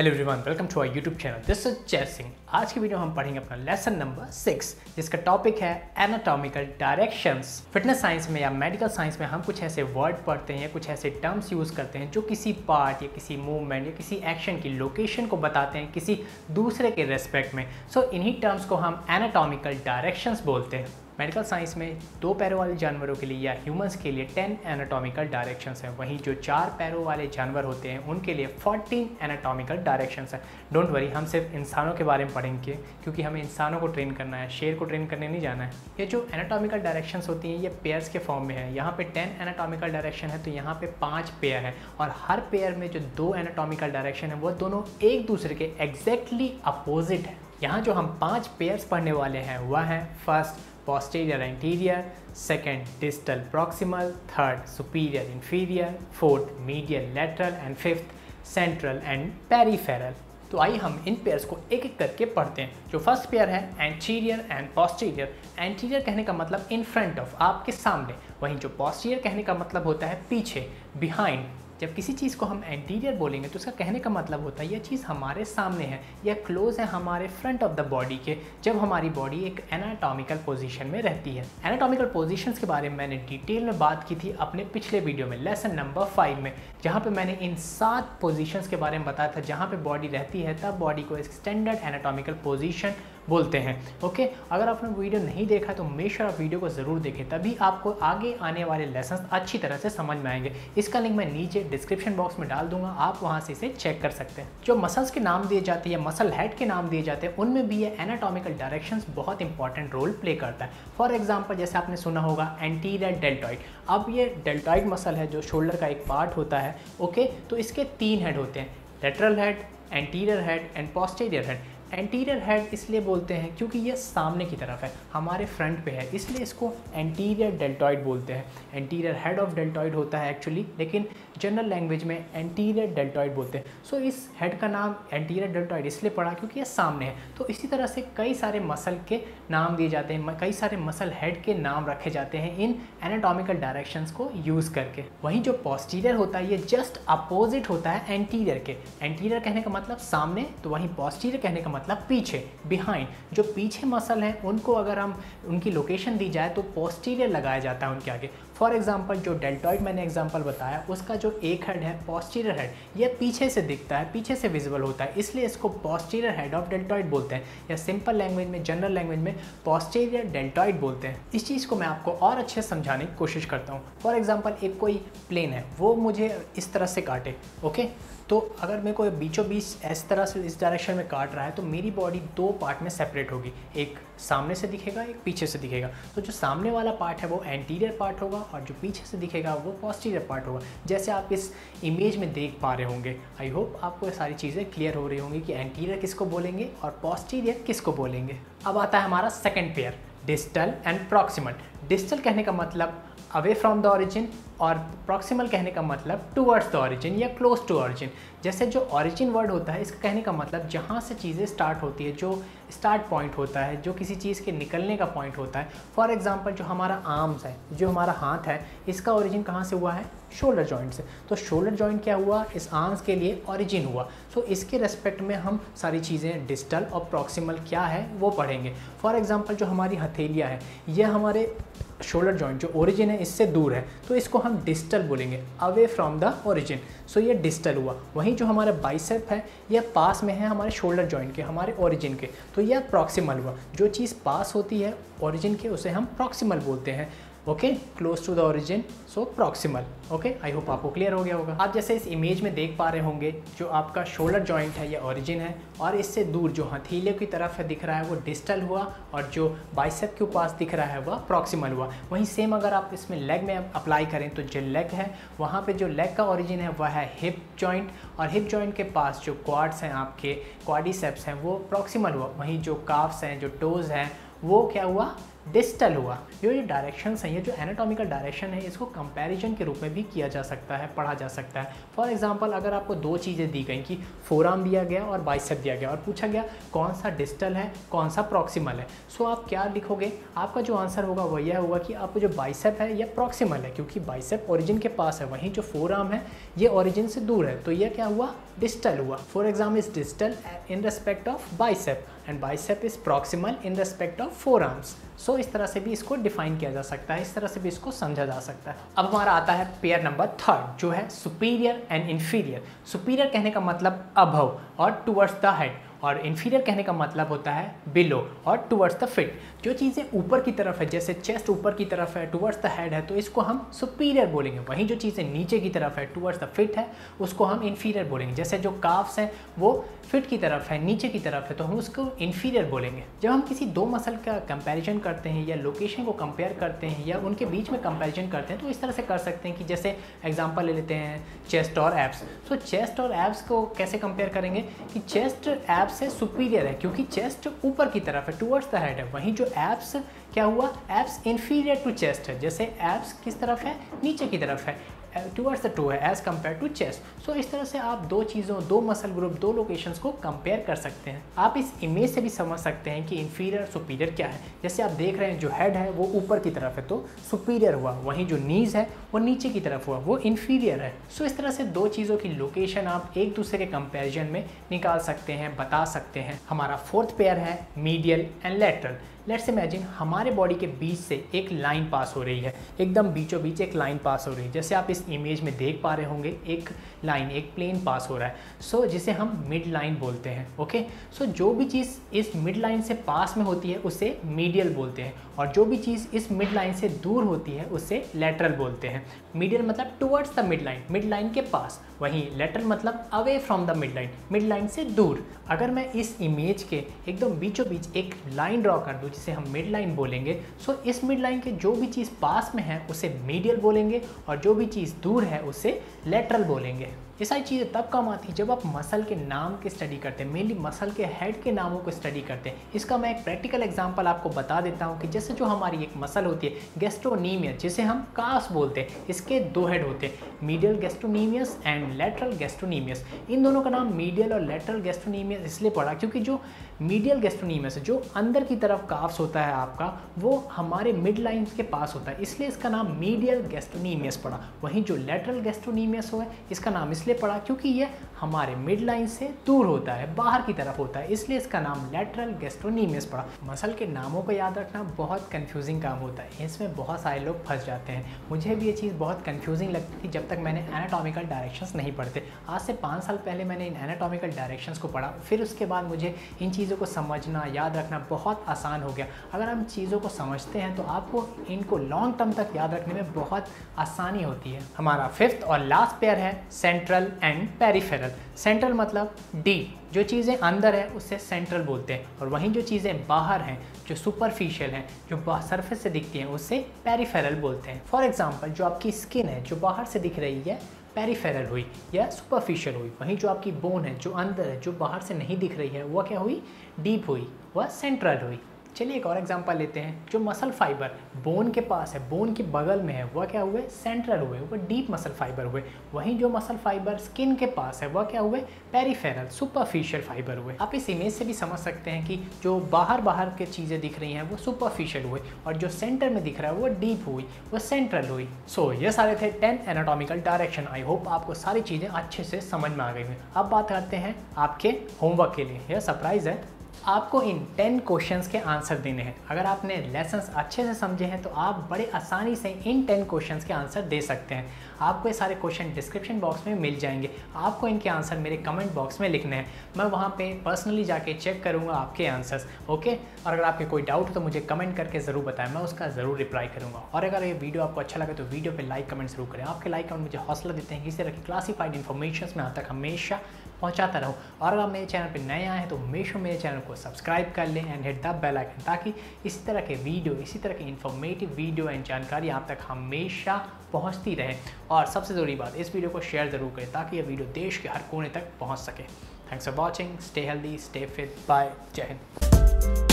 Hello everyone, welcome to our YouTube channel. This is जय सिंह। आज की वीडियो हम पढ़ेंगे अपना लेसन नंबर 6, जिसका टॉपिक है एनाटॉमिकल डायरेक्शंस। फिटनेस साइंस में या मेडिकल साइंस में हम कुछ ऐसे वर्ड पढ़ते हैं, कुछ ऐसे टर्म्स यूज़ करते हैं जो किसी पार्ट या किसी मूवमेंट या किसी एक्शन की लोकेशन को बताते हैं किसी दूसरे के रेस्पेक्ट में। सो इन्हीं टर्म्स को हम एनाटॉमिकल डायरेक्शंस बोलते हैं। मेडिकल साइंस में दो पैरों वाले जानवरों के लिए या ह्यूमंस के लिए 10 एनाटॉमिकल डायरेक्शंस हैं, वहीं जो चार पैरों वाले जानवर होते हैं उनके लिए 14 एनाटॉमिकल डायरेक्शंस हैं। डोंट वरी, हम सिर्फ इंसानों के बारे में पढ़ेंगे क्योंकि हमें इंसानों को ट्रेन करना है, शेर को ट्रेन करने नहीं जाना है। ये जो एनाटॉमिकल डायरेक्शंस होती हैं ये पेयर्स के फॉर्म में है। यहाँ पर 10 एनाटॉमिकल डायरेक्शन है तो यहाँ पर 5 पेयर है, और हर पेयर में जो 2 एनाटॉमिकल डायरेक्शन है वो दोनों एक दूसरे के एग्जैक्टली अपोजिट है। यहाँ जो हम 5 पेयर्स पढ़ने वाले हैं वह हैं first posterior anterior, second distal proximal, third superior inferior, fourth medial lateral and fifth central and peripheral। तो आइए हम इन पेयर्स को एक एक करके पढ़ते हैं। जो फर्स्ट पेयर है एंटीरियर एंड पोस्टीरियर। एंटीरियर कहने का मतलब इन फ्रंट ऑफ, आपके सामने, वहीं जो पोस्टीरियर कहने का मतलब होता है पीछे, बिहाइंड। जब किसी चीज़ को हम एंटीरियर बोलेंगे तो उसका कहने का मतलब होता है यह चीज़ हमारे सामने है या क्लोज है हमारे फ्रंट ऑफ द बॉडी के, जब हमारी बॉडी एक एनाटॉमिकल पोजीशन में रहती है। एनाटॉमिकल पोजीशंस के बारे में मैंने डिटेल में बात की थी अपने पिछले वीडियो में, लेसन नंबर 5 में, जहाँ पे मैंने इन 7 पोजीशंस के बारे में बताया था जहाँ पर बॉडी रहती है, तब बॉडी को एक स्टैंडर्ड एनाटॉमिकल पोजीशन बोलते हैं। ओके, अगर आपने वीडियो नहीं देखा तो मेक श्योर आप वीडियो को ज़रूर देखें, तभी आपको आगे आने वाले लेसन अच्छी तरह से समझ में आएंगे। इसका लिंक मैं नीचे डिस्क्रिप्शन बॉक्स में डाल दूंगा, आप वहां से इसे चेक कर सकते हैं। जो मसल्स के नाम दिए जाते हैं या मसल हेड के नाम दिए जाते हैं उनमें भी ये एनाटॉमिकल डायरेक्शंस बहुत इंपॉर्टेंट रोल प्ले करता है। फॉर एग्जांपल, जैसे आपने सुना होगा एंटीरियर डेल्टॉइड। अब ये डेल्टॉइड मसल है जो शोल्डर का एक पार्ट होता है। ओके, तो इसके 3 हेड होते हैं, lateral head, anterior head and posterior head. Anterior head इसलिए बोलते हैं क्योंकि ये सामने की तरफ है, हमारे फ्रंट पे है, इसलिए इसको एंटीरियर डेल्टॉइड बोलते हैं। एंटीरियर हेड ऑफ डेल्टॉइड होता है एक्चुअली, लेकिन जनरल लैंग्वेज में एंटीरियर डेल्टॉइड बोलते हैं। सो इस हेड का नाम एंटीरियर डेल्टॉइड इसलिए पड़ा क्योंकि ये सामने है। तो इसी तरह से कई सारे मसल के नाम दिए जाते हैं, कई सारे मसल हेड के नाम रखे जाते हैं इन एनाटॉमिकल डायरेक्शंस को यूज़ करके। वहीं जो पोस्टीरियर होता है ये जस्ट अपोजिट होता है एंटीरियर के। एंटीरियर कहने का मतलब सामने, तो वहीं पोस्टीरियर कहने का मतलब पीछे, बिहाइंड। जो पीछे मसल हैं उनको अगर हम उनकी लोकेशन दी जाए तो पोस्टीरियर लगाया जाता है उनके आगे। फॉर एग्जांपल, जो डेल्टॉइड मैंने एग्जांपल बताया उसका जो एक हेड है पोस्टीरियर हेड, यह पीछे से दिखता है, पीछे से विजिबल होता है, इसलिए इसको पोस्टीरियर हेड ऑफ डेल्टॉइड बोलते हैं, या सिंपल लैंग्वेज में, जनरल लैंग्वेज में पोस्टीरियर डेल्टॉइड बोलते हैं। इस चीज़ को मैं आपको और अच्छे से समझाने की कोशिश करता हूँ। फॉर एग्जाम्पल, एक कोई प्लेन है, वो मुझे इस तरह से काटे, ओके, तो अगर मेरे को बीचों बीच इस तरह से इस डायरेक्शन में काट रहा है तो मेरी बॉडी 2 पार्ट में सेपरेट होगी, एक सामने से दिखेगा, एक पीछे से दिखेगा। तो जो सामने वाला पार्ट है वो एंटीरियर पार्ट होगा और जो पीछे से दिखेगा वो पोस्टीरियर पार्ट होगा, जैसे आप इस इमेज में देख पा रहे होंगे। आई होप आपको ये सारी चीज़ें क्लियर हो रही होंगी कि एंटीरियर किसको बोलेंगे और पोस्टीरियर किसको बोलेंगे। अब आता है हमारा second pair, distal and proximal. Distal कहने का मतलब अवे फ्रॉम द ऑरिजिन और प्रॉक्सिमल कहने का मतलब टूवर्ड्स द ऑरिजिन या क्लोज टू ऑरिजिन। जैसे जो ऑरिजिन वर्ड होता है इसका कहने का मतलब जहाँ से चीज़ें स्टार्ट होती है, जो स्टार्ट पॉइंट होता है, जो किसी चीज़ के निकलने का पॉइंट होता है। फॉर एग्जांपल, जो हमारा आर्म्स है, जो हमारा हाथ है, इसका ऑरिजिन कहाँ से हुआ है? शोल्डर जॉइंट से। तो शोल्डर जॉइंट क्या हुआ? इस आर्म्स के लिए ऑरिजिन हुआ। सो इसके रेस्पेक्ट में हम सारी चीज़ें डिस्टल और प्रॉक्सिमल क्या है वो पढ़ेंगे। फॉर एग्जाम्पल, जो हमारी हथेलियाँ है, यह हमारे शोल्डर जॉइंट जो ओरिजिन है इससे दूर है, तो इसको हम डिस्टल बोलेंगे, away from the origin. So ये डिस्टल हुआ। वहीं जो हमारा बाइसेप है यह पास में है हमारे शोल्डर जॉइंट के, हमारे ओरिजिन के, तो यह प्रॉक्सिमल हुआ। जो चीज़ पास होती है ओरिजिन के उसे हम प्रॉक्सिमल बोलते हैं। Okay, close to the origin, so proximal. Okay, I hope आपको क्लियर हो गया होगा। आप जैसे इस इमेज में देख पा रहे होंगे, जो आपका शोल्डर जॉइंट है या ओरिजिन है, और इससे दूर जो हथेलियों की तरफ है दिख रहा है वो डिस्टल हुआ, और जो बाइसेप के पास दिख रहा है वह प्रॉक्सिमल हुआ। वहीं सेम अगर आप इसमें लेग में अप्लाई करें तो जो लेग है वहाँ पर जो लेग का ओरिजिन है वह है हिप जॉइंट, और हिप जॉइंट के पास जो क्वाड्स हैं, आपके क्वाड्रिसेप्स हैं, वो प्रॉक्सिमल हुआ। वहीं जो काफ्स हैं, जो टोज़ हैं, वो क्या हुआ? डिस्टल हुआ। ये जो डायरेक्शंस हैं, ये जो एनाटॉमिकल डायरेक्शन है, इसको कंपैरिजन के रूप में भी किया जा सकता है, पढ़ा जा सकता है। फॉर एग्जांपल, अगर आपको दो चीज़ें दी गई कि फोराम दिया गया और बाइसेप दिया गया और पूछा गया कौन सा डिस्टल है कौन सा प्रॉक्सिमल है, सो आप क्या लिखोगे? आपका जो आंसर होगा वह यह होगा कि आपको जो बाइसेप है यह प्रॉक्सिमल है, क्योंकि बाइसेप ओरिजिन के पास है, वहीं जो फोराम है ये ओरिजिन से दूर है, तो यह क्या हुआ? डिस्टल हुआ। For example, is distal in respect of bicep and bicep is proximal in respect of forearms. So इस तरह से भी इसको डिफाइन किया जा सकता है, इस तरह से भी इसको समझा जा सकता है। अब हमारा आता है पेयर नंबर थर्ड, जो है सुपीरियर एंड इन्फीरियर। सुपीरियर कहने का मतलब अबव और टुवर्ड्स द हेड, और इन्फीरियर कहने का मतलब होता है बिलो और टुवर्ड्स द फिट। जो चीज़ें ऊपर की तरफ है, जैसे चेस्ट ऊपर की तरफ है, टुवर्ड्स द हेड है, तो इसको हम सुपीरियर बोलेंगे। वहीं जो चीज़ें नीचे की तरफ है, टुवर्ड्स द फिट है, उसको हम इन्फीरियर बोलेंगे। जैसे जो काफ्स हैं वो फिट की तरफ है, नीचे की तरफ है, तो हम उसको इन्फीरियर बोलेंगे। जब हम किसी दो मसल का कंपैरिजन करते हैं या लोकेशन को कंपेयर करते हैं या उनके बीच में कंपैरिजन करते हैं, तो इस तरह से कर सकते हैं कि जैसे एग्जांपल ले लेते हैं चेस्ट और एब्स। तो चेस्ट और एब्स को कैसे कंपेयर करेंगे कि चेस्ट एब्स से सुपीरियर है, क्योंकि चेस्ट ऊपर की तरफ है, टुवर्ड्स द हेड है, वहीं जो एब्स क्या हुआ? एब्स इन्फीरियर टू चेस्ट है। जैसे एब्स किस तरफ है? नीचे की तरफ है, टुवर्ड्स द टू है एज कम्पेयर टू चेस्ट। सो इस तरह से आप दो चीज़ों, दो मसल ग्रुप, दो लोकेशंस को कंपेयर कर सकते हैं। आप इस इमेज से भी समझ सकते हैं कि इन्फीरियर सुपीरियर क्या है। जैसे आप देख रहे हैं जो हेड है वो ऊपर की तरफ है तो सुपीरियर हुआ, वहीं जो नीज है वो नीचे की तरफ हुआ, वो इन्फीरियर है। सो इस तरह से दो चीज़ों की लोकेशन आप एक दूसरे के कंपेरिजन में निकाल सकते हैं, बता सकते हैं। हमारा फोर्थ पेयर है medial and lateral. Let's imagine हमारे बॉडी के बीच से एक लाइन पास हो रही है, एकदम बीचों बीच एक लाइन पास हो रही है। जैसे आप इस इमेज में देख पा रहे होंगे एक लाइन, एक प्लेन पास हो रहा है, सो जिसे हम मिड लाइन बोलते हैं। ओके, सो जो भी चीज़ इस मिड लाइन से पास में होती है उसे मीडियल बोलते हैं, और जो भी चीज़ इस मिड लाइन से दूर होती है उसे लेटरल बोलते हैं। मीडियल मतलब towards the mid line, mid line के पास, वहीं लेटरल मतलब away from the mid line, mid line से दूर। अगर मैं इस इमेज के एकदम बीचों बीच एक लाइन ड्रॉ कर दूँ जिसे हम मिड लाइन बोलेंगे, सो इस मिड लाइन के जो भी चीज़ पास में है उसे मीडियल बोलेंगे और जो भी चीज़ दूर है उसे लेटरल बोलेंगे। ये सारी चीज़ें तब काम आती है जब आप मसल के नाम की स्टडी करते हैं, मेनली मसल के हेड के नामों को स्टडी करते हैं। इसका मैं एक प्रैक्टिकल एग्जांपल आपको बता देता हूँ कि जैसे जो हमारी एक मसल होती है गैस्ट्रोनीमिया, जिसे हम काफ्स बोलते हैं, इसके दो हेड होते हैं, medial gastrocnemius and lateral gastrocnemius. इन दोनों का नाम मीडियल और लेटरल गैस्ट्रोनीमियस इसलिए पड़ा क्योंकि जो मीडियल गैस्ट्रोनीमियस जो अंदर की तरफ काफ्स होता है आपका, वो हमारे मिड लाइन के पास होता है, इसलिए इसका नाम मीडियल गैस्ट्रोनीमियस पड़ा। वहीं जो लेटरल गैस्ट्रोनीमियस हो है इसका नाम पड़ा क्योंकि यह हमारे मिड लाइन से दूर होता है, बाहर की तरफ होता है, इसलिए इसका नाम लेटरल गैस्ट्रोनीमियस पड़ा। मसल के नामों को याद रखना बहुत कंफ्यूजिंग काम होता है, इसमें बहुत सारे लोग फंस जाते हैं। मुझे भी ये चीज़ बहुत कंफ्यूजिंग लगती थी जब तक मैंने एनाटॉमिकल डायरेक्शंस नहीं पढ़ते। आज से 5 साल पहले मैंने इन एनाटॉमिकल डायरेक्शंस को पढ़ा, फिर उसके बाद मुझे इन चीज़ों को समझना, याद रखना बहुत आसान हो गया। अगर हम चीज़ों को समझते हैं तो आपको इनको लॉन्ग टर्म तक याद रखने में बहुत आसानी होती है। हमारा फिफ्थ और लास्ट पेयर है सेंट्रल एंड पेरिफेरल। सेंट्रल मतलब डी, जो चीज़ें अंदर है उसे सेंट्रल बोलते हैं, और वहीं जो चीज़ें बाहर हैं, जो सुपरफिशियल हैं, जो सरफेस से दिखती हैं, उसे पेरिफेरल बोलते हैं। फॉर एग्जांपल, जो आपकी स्किन है जो बाहर से दिख रही है पेरिफेरल हुई या सुपरफिशियल हुई, वहीं जो आपकी बोन है जो अंदर है, जो बाहर से नहीं दिख रही है, वह क्या हुई? डीप हुई, वह सेंट्रल हुई। चलिए एक और एग्जांपल लेते हैं, जो मसल फाइबर बोन के पास है, बोन के बगल में है, वह क्या हुए? सेंट्रल हुए, वह डीप मसल फाइबर हुए। वहीं जो मसल फाइबर स्किन के पास है वह क्या हुए? पेरिफेरल सुपरफिशियल फाइबर हुए। आप इस इमेज से भी समझ सकते हैं कि जो बाहर के चीज़ें दिख रही हैं वो सुपरफिशियल हुए, और जो सेंटर में दिख रहा है वो डीप हुई, वो सेंट्रल हुई। सो ये सारे थे 10 एनाटॉमिकल डायरेक्शन। आई होप आपको सारी चीज़ें अच्छे से समझ में आ गई हैं। अब बात करते हैं आपके होमवर्क के लिए। यह सरप्राइज़ है, आपको इन 10 क्वेश्चंस के आंसर देने हैं। अगर आपने लेसन्स अच्छे से समझे हैं तो आप बड़े आसानी से इन 10 क्वेश्चंस के आंसर दे सकते हैं। आपको ये सारे क्वेश्चन डिस्क्रिप्शन बॉक्स में मिल जाएंगे, आपको इनके आंसर मेरे कमेंट बॉक्स में लिखने हैं, मैं वहाँ पे पर्सनली जाके चेक करूँगा आपके आंसर्स। ओके, और अगर आपके कोई डाउट हो तो मुझे कमेंट करके ज़रूर बताएं, मैं उसका ज़रूर रिप्लाई करूँगा। और अगर ये वीडियो आपको अच्छा लगे तो वीडियो पर लाइक कमेंट ज़रूर करें, आपके लाइक कमेंट मुझे हौसला देते हैं कि इस तरह की क्लासीफाइड इन्फॉर्मेशन मैं आप तक हमेशा पहुँचाता रहूँ। और अगर आप मेरे चैनल पर नए आए हैं तो हमेशा मेरे चैनल को सब्सक्राइब कर लें and hit the bell icon, ताकि इसी तरह के वीडियो, इसी तरह के इन्फॉर्मेटिव वीडियो एंड जानकारी आप तक हमेशा पहुंचती रहे। और सबसे ज़रूरी बात, इस वीडियो को शेयर ज़रूर करें ताकि ये वीडियो देश के हर कोने तक पहुंच सके। Thanks for watching, stay healthy, stay fit, bye, जय हिंद।